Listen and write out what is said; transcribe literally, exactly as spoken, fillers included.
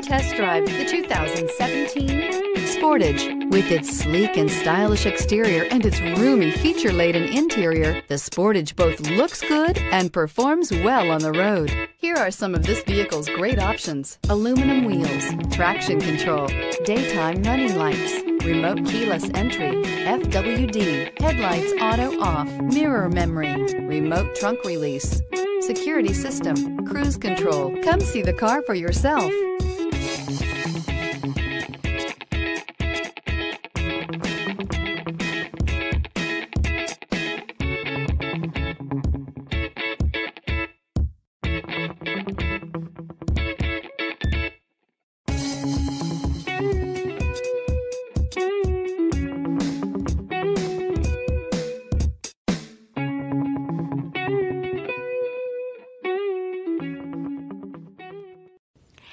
and test drive the two thousand seventeen Sportage. With its sleek and stylish exterior and its roomy feature-laden interior, the Sportage both looks good and performs well on the road. Here are some of this vehicle's great options: aluminum wheels, traction control, daytime running lights, remote keyless entry, F W D, headlights auto off, mirror memory, remote trunk release, security system, cruise control. Come see the car for yourself.